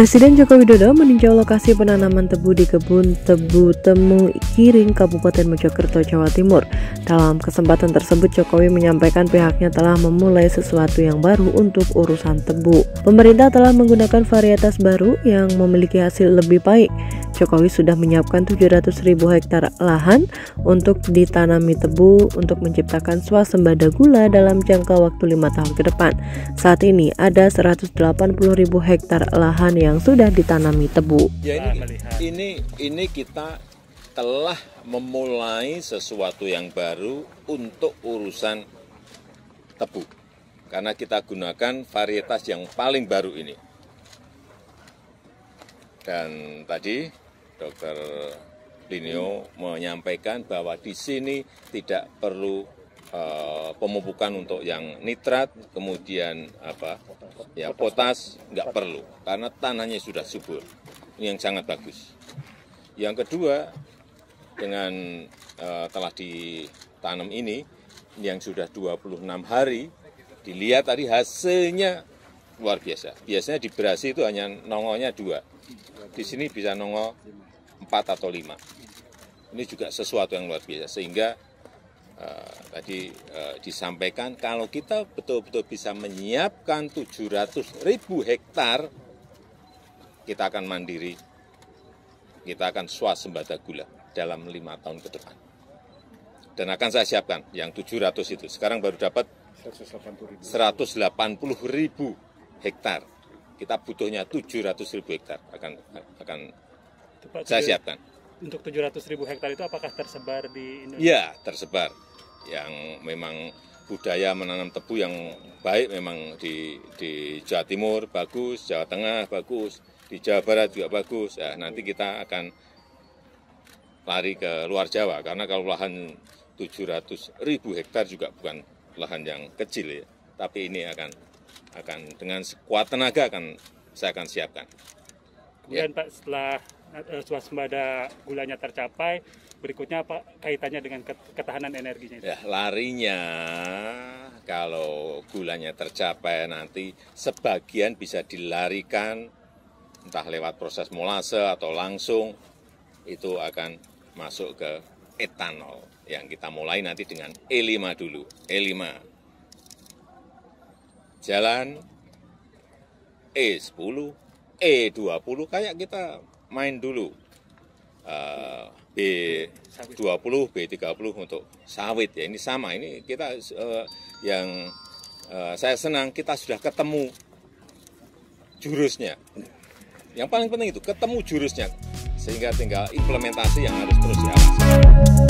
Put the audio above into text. Presiden Joko Widodo meninjau lokasi penanaman tebu di kebun tebu Temu Kiring, Kabupaten Mojokerto, Jawa Timur. Dalam kesempatan tersebut, Jokowi menyampaikan pihaknya telah memulai sesuatu yang baru untuk urusan tebu. Pemerintah telah menggunakan varietas baru yang memiliki hasil lebih baik. Jokowi sudah menyiapkan 700.000 hektar lahan untuk ditanami tebu untuk menciptakan swasembada gula dalam jangka waktu 5 tahun ke depan. Saat ini ada 180.000 hektar lahan yang sudah ditanami tebu. Ya, ini kita telah memulai sesuatu yang baru untuk urusan tebu, karena kita gunakan varietas yang paling baru ini. Dan tadi Dr. Linio menyampaikan bahwa di sini tidak perlu pemupukan untuk yang nitrat, kemudian potas, nggak perlu, karena tanahnya sudah subur. Ini yang sangat bagus. Yang kedua, dengan telah ditanam ini, yang sudah 26 hari, dilihat tadi hasilnya luar biasa. Biasanya di berasi itu hanya nongolnya 2, di sini bisa nongol 4 atau 5. Ini juga sesuatu yang luar biasa, sehingga tadi disampaikan kalau kita betul-betul bisa menyiapkan 700.000 hektar, kita akan mandiri, kita akan swasembada gula dalam 5 tahun ke depan. Dan akan saya siapkan yang 700 itu. Sekarang baru dapat 180.000 hektar. Kita butuhnya 700.000 hektar akan saya siapkan. Untuk 700.000 hektar itu apakah tersebar di Indonesia? Ya, tersebar. Yang memang budaya menanam tebu yang baik memang di Jawa Timur bagus, Jawa Tengah bagus, di Jawa Barat juga bagus. Ya, nanti kita akan lari ke luar Jawa, karena kalau lahan 700.000 hektar juga bukan lahan yang kecil ya. Tapi ini akan dengan sekuat tenaga saya akan siapkan. Kemudian ya. Pak, setelah swasembada gulanya tercapai, berikutnya apa kaitannya dengan ketahanan energinya itu? Ya, larinya kalau gulanya tercapai nanti sebagian bisa dilarikan entah lewat proses molase atau langsung, itu akan masuk ke etanol yang kita mulai nanti dengan E5 dulu. E5 jalan, E10, E20 kayak kita main dulu, B20, B30 untuk sawit ya. Ini sama, ini kita saya senang kita sudah ketemu jurusnya. Yang paling penting itu ketemu jurusnya, sehingga tinggal implementasi yang harus terus diawasi.